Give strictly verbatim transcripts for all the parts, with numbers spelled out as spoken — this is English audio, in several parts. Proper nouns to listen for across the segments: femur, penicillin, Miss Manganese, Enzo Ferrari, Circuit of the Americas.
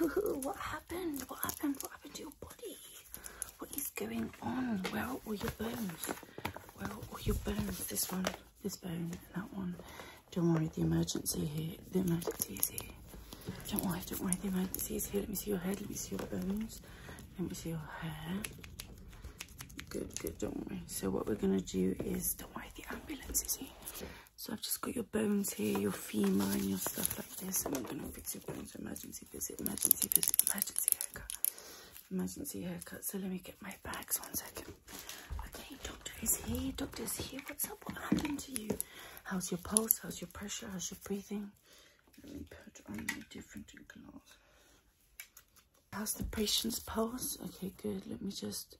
What happened? What happened? What happened to your body? What is going on? Where are all your bones? Where are all your bones? This one, this bone, and that one. Don't worry, the emergency here. The emergency is here. Don't worry, don't worry, the emergency is here. Let me see your head, let me see your bones. Let me see your hair. Good, good, don't worry. So what we're going to do is, don't worry, the ambulance is here. So I've just got your bones here, your femur and your stuff like this. And we're going to fix your bones. Emergency visit, emergency visit, emergency haircut. Emergency haircut. So let me get my bags, one second. Okay, doctor is here, doctor is here. What's up? What happened to you? How's your pulse? How's your pressure? How's your breathing? Let me put on my different gloves. How's the patient's pulse? Okay, good. Let me just...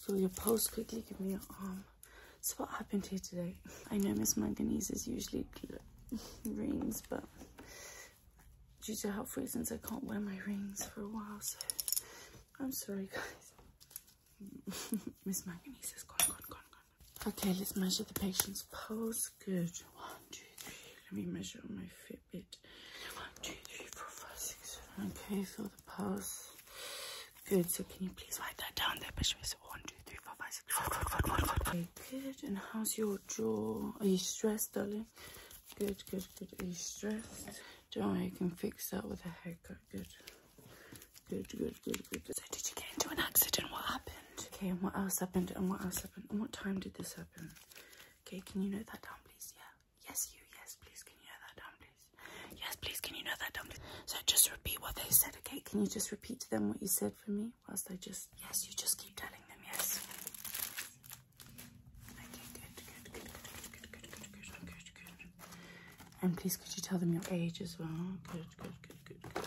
feel your pulse quickly. Give me your arm. So what happened here today? I know Miss Manganese is usually rings, but due to health reasons, I can't wear my rings for a while. So I'm sorry, guys. Miss Manganese is gone, gone, gone, gone. Okay, let's measure the patient's pulse. Good. One, two, three. Let me measure on my Fitbit. One, two, three, four, five, six, seven. Okay, feel the pulse. Good, so can you please write that down there, Bishop? So one, two, three, four, five, six, four, four, four, four, four. Okay, good, and how's your jaw? Are you stressed, darling? Good, good, good, are you stressed? Don't worry, you can fix that with a haircut, good. Good, good, good, good. So did you get into an accident? What happened? Okay, and what else happened, and what else happened, and what time did this happen? Okay, can you note that down, please? Yeah, yes, you, yes, please, can you note that down, please? Yes, please, can you note that down, please? So just repeat what they said, okay? Can you just repeat to them what you said for me? Whilst I just... Yes, you just keep telling them, yes. Okay, good, good, good, good, good, good, good, good, good, good. And please, could you tell them your age as well? Good, good, good, good, good.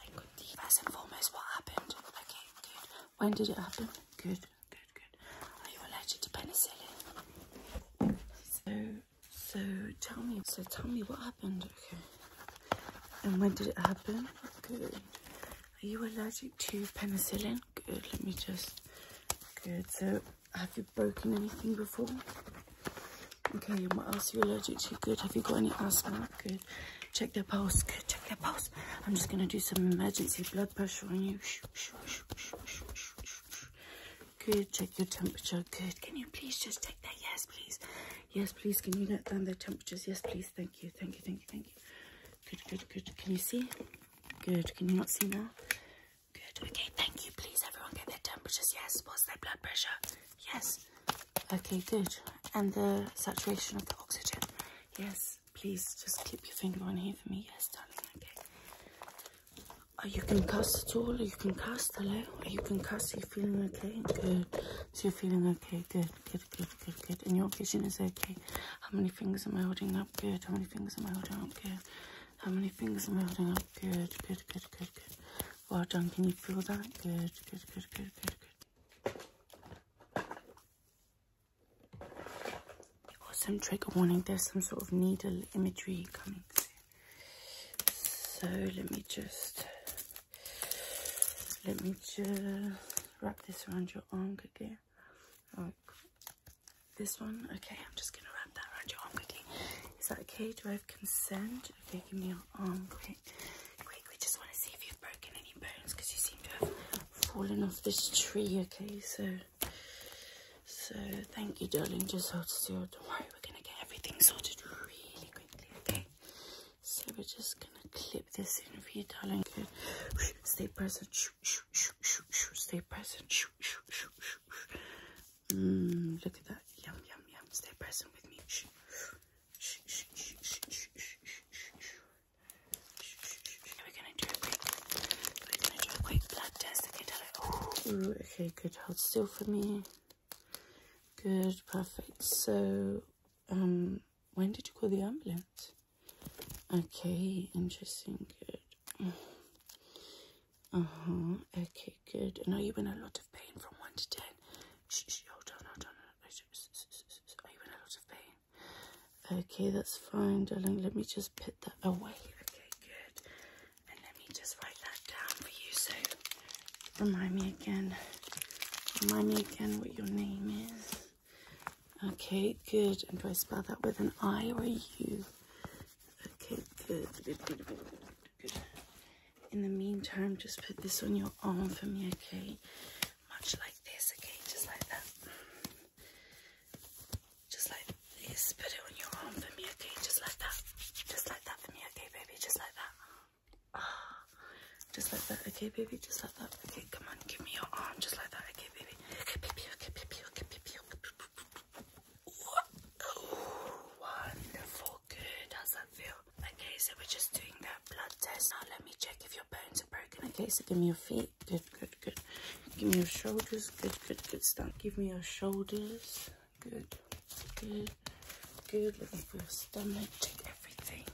And good, first and foremost, what happened? Okay, good. When did it happen? Good, good, good. Are you allergic to penicillin? So... So tell me, so tell me what happened, okay? And when did it happen? Good. Are you allergic to penicillin? Good, let me just, good. So have you broken anything before? Okay, and what else are you allergic to? Good, have you got any asthma? Good. Check their pulse, good, check their pulse. I'm just gonna do some emergency blood pressure on you. Good, check your temperature, good. Can you please just take that, yes, please. Yes, please, can you note down their temperatures? Yes, please, thank you, thank you, thank you, thank you. Good, good, good. Can you see? Good. Can you not see now? Good. Okay, thank you, please. Everyone get their temperatures. Yes. What's their blood pressure? Yes. Okay, good. And the saturation of the oxygen? Yes. Please, just keep your finger on here for me. Yes, darling. Okay. Are you concussed at all? Are you concussed? Hello? Are you concussed? Are you feeling okay? Good. So you're feeling okay. Good, good, good, good, good. And your vision is okay. How many fingers am I holding up? Good. How many fingers am I holding up? Good. How many fingers am I holding up? Good, good, good, good, good. Well done. Can you feel that? Good, good, good, good, good, good. Awesome. Trigger warning. There's some sort of needle imagery coming through. So let me just... Let me just wrap this around your arm quickly. Like this one. Okay, I'm just going to wrap that around your arm quickly. Is that okay? Do I have consent? Okay, give me your arm quick. Quick, we just want to see if you've broken any bones because you seem to have fallen off this tree. Okay, so, so thank you, darling. Just hold still. Don't worry, we're going to get everything sorted really quickly. Okay, so we're just going to clip this in for you, darling. Good. Stay present. Stay present. Mm, look at that. Yum, yum, yum. Stay present with me. We're going to do a quick, we're going to do a quick blood test. Okay, darling. Ooh, okay, good. Hold still for me. Good, perfect. So, um, when did you call the ambulance? Okay, interesting, good. Uh-huh, okay, good. And are you in a lot of pain from one to ten? Shh, shh, hold on, hold on. Are you in a lot of pain? Okay, that's fine, darling. Let me just put that away. Okay, good. And let me just write that down for you. So, remind me again. Remind me again what your name is. Okay, good. And do I spell that with an I or a U? Okay, Good, good, good, good, good. In the meantime, just put this on your arm for me, okay? Much like this, okay? Just like that. Just like this. Put it on your arm for me, okay? Just like that. Just like that for me, okay, baby? Just like that. Ah, just like that, okay, baby? Just like that. Okay, come on, give me your arm. Just like that, okay, baby? Okay, baby, okay, baby, okay, baby, okay, baby. Oh, wonderful, good. How's that feel? Okay, so we're just doing that blood test. Now let me check if your bones are broken. Okay, so give me your feet. Good, good, good. Give me your shoulders. Good, good, good stuff. Give me your shoulders. Good, good, good. Looking for your stomach. Check everything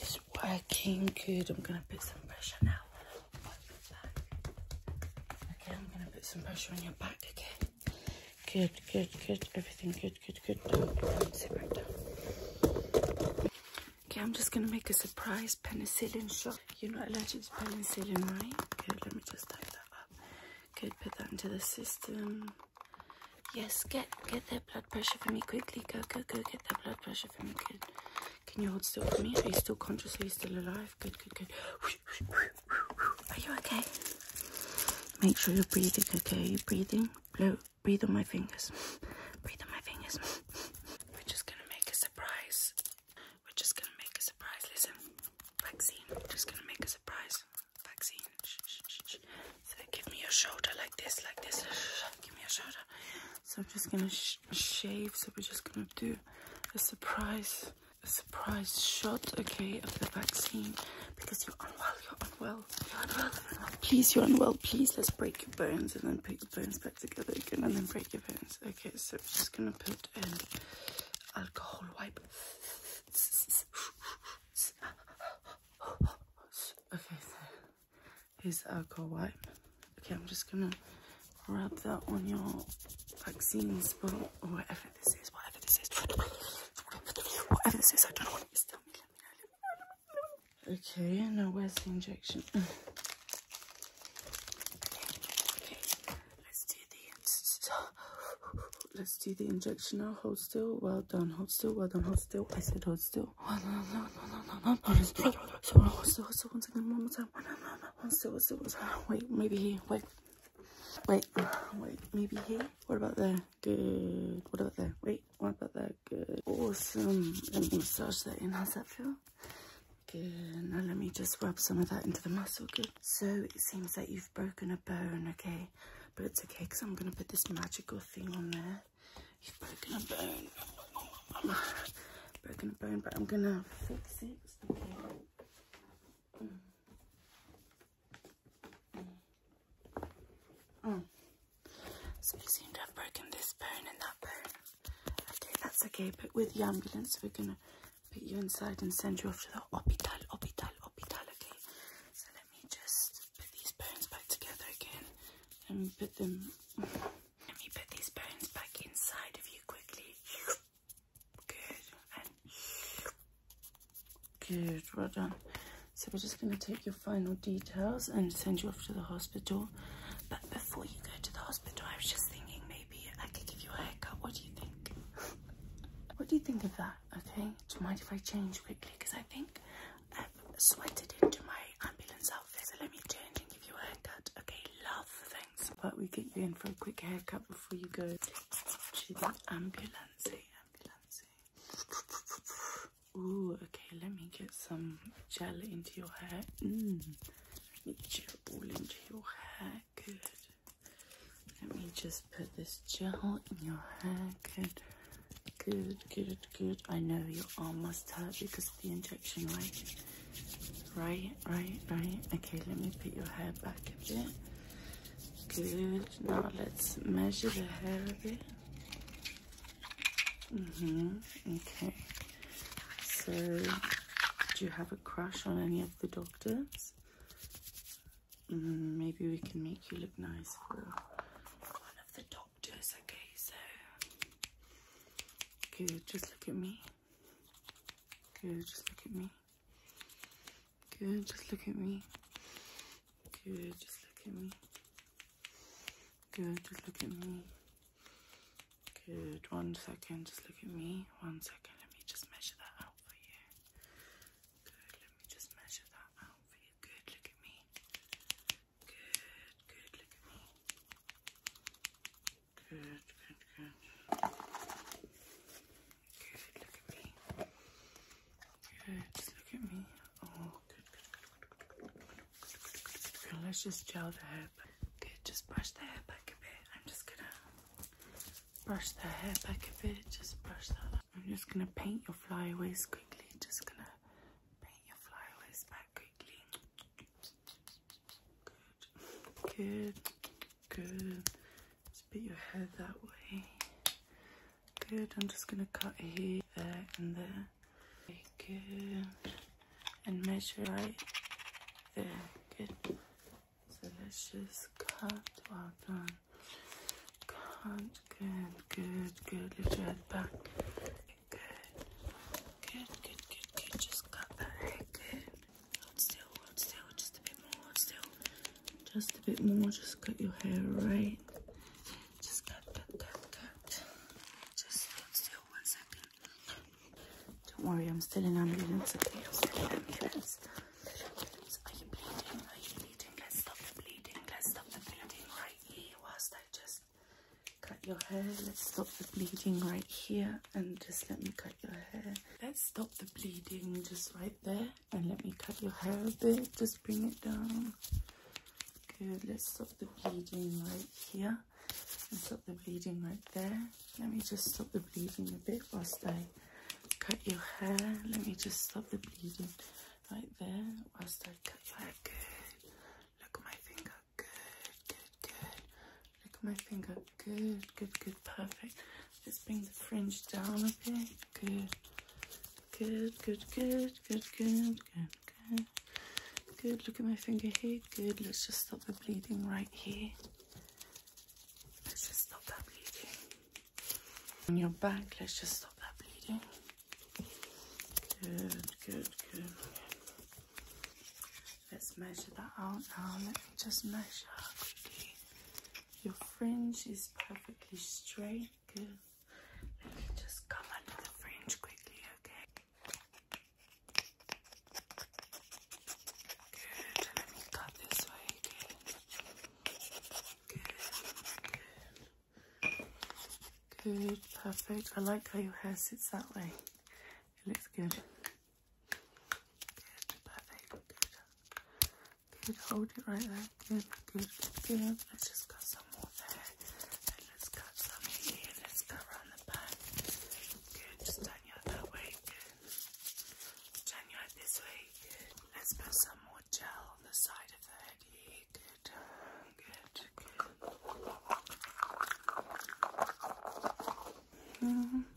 is working. Good. I'm going to put some pressure now. Okay, I'm going to put some pressure on your back again. Good, good, good. Everything good, good, good. Sit right down. Okay, I'm just going to make a surprise penicillin shot. You're not allergic to penicillin, right? Good, let me just type that up. Good, put that into the system. Yes, get get that blood pressure for me quickly. Go, go, go, get that blood pressure for me. Good. Can you hold still for me? Are you still conscious? Are you still alive? Good, good, good. Are you okay? Make sure you're breathing, okay? Are you breathing? Blow. Breathe on my fingers. Breathe on my fingers. We're just going to make a surprise. We're just going to make a surprise. Listen. Vaccine. We're just going to make a surprise. Vaccine. Shh, shh, shh, shh. So give me your shoulder like this, like this. Give me your shoulder. So I'm just going to sh shave. So we're just going to do a surprise, a surprise shot, okay, of the vaccine. Because you're unwell, you're unwell, you're unwell, you're unwell. Please, you're unwell, please. Let's break your bones and then put your bones back together again and then break your bones. Okay, so we're just going to put an alcohol wipe. Okay, so here's the alcohol wipe. Okay, I'm just going to wrap that on your vaccine spot or whatever this is, whatever this is. Whatever this is, I don't know what it is. Tell me, let me know. Okay, now where's the injection? Okay, okay. Let's do the Let's do the injection now. Hold still. Well done. Hold still. Well done. Hold still. I said hold still. No, no, no, no, no, no. Hold still. Hold still. One second. One more time. No, no, no. Hold still. Hold still. Wait. Maybe here. Wait. Wait, wait, maybe here? What about there? Good. What about there? Wait, what about there? Good. Awesome. Let me massage that in. How's that feel? Good. Now let me just rub some of that into the muscle. Good. So it seems that you've broken a bone, okay? But it's okay because I'm going to put this magical thing on there. You've broken a bone. Broken a bone, but I'm going to fix it. Okay. Mm. Mm. So you seem to have broken this bone and that bone. Okay, that's okay, but with the ambulance we're gonna put you inside and send you off to the hospital, hospital, hospital, okay? So let me just put these bones back together again. Let me put them... Let me put these bones back inside of you quickly. Good, and... Good, well done. So we're just gonna take your final details and send you off to the hospital. But before you go to the hospital, I was just thinking maybe I could give you a haircut. What do you think? What do you think of that? Okay. Do you mind if I change quickly? Because I think I've sweated into my ambulance outfit. So let me change and give you a haircut. Okay, love, thanks. But we get you in for a quick haircut before you go to the ambulance. Ambulance. Ooh, okay. Let me get some gel into your hair. Mmm. Let me gel all into your hair, good. Let me just put this gel in your hair, good. Good, good, good. I know your arm must hurt because of the injection, right? Right, right, right. Okay, let me put your hair back a bit. Good, now let's measure the hair a bit. Mm-hmm, okay. So, do you have a crush on any of the doctors? Maybe we can make you look nice for one of the doctors, okay, so, good, just look at me, good, just look at me, good, just look at me, good, just look at me, good, just look at me, good, one second, just look at me, one second, let me just measure that out for you, Okay, just look at me. Oh, good, good, good, good, good, good. Okay, let's just gel the hair back. Okay, just brush the hair back a bit. I'm just gonna brush the hair back a bit. Just brush that up. I'm just gonna paint your flyaways quickly. Just gonna paint your flyaways back quickly. Good, good, good. Just put your hair that way. Good, I'm just gonna cut here, there, and there. Okay, good. And measure right there. Good. So let's just cut. Well done. Cut. Good, good, good. Lift your head back. Good. Good, good, good, good. Just cut that hair. Good. Hold still, hold still. Just a bit more. Hold still. Just a bit more. Just cut your hair right. Don't worry, I'm still in ambulance, okay? I'm still in ambulance. Are you bleeding? Are you bleeding? Let's stop the bleeding. Let's stop the bleeding right here. Whilst I just cut your hair, let's stop the bleeding right here. And just let me cut your hair. Let's stop the bleeding just right there. And let me cut your hair a bit. Just bring it down. Good. Let's stop the bleeding right here. And stop the bleeding right there. Let me just stop the bleeding a bit whilst I... cut your hair. Let me just stop the bleeding right there whilst I cut your hair. Good. Look at my finger. Good, good, good. Look at my finger. Good, good, good. Perfect. Let's bring the fringe down a bit. Good. Good, good, good, good, good, good, good. Good. Look at my finger here. Good. Let's just stop the bleeding right here. Let's just stop that bleeding. On your back, let's just stop that bleeding. Good, good, good. Let's measure that out now. Let me just measure quickly. Your fringe is perfectly straight. Good. Let me just come under the fringe quickly, okay? Good. Let me cut this way. Good. Good. Good. Perfect. I like how your hair sits that way. It looks good. Good, perfect, good. Good, hold it right there. Good, good, good, good. Let's just cut some more there. And let's cut some here. Let's cut around the back. Good, just turn your head that way. Good. Turn your head this way. Good. Let's put some more gel on the side of the head here. Good, good, good. Mm-hmm.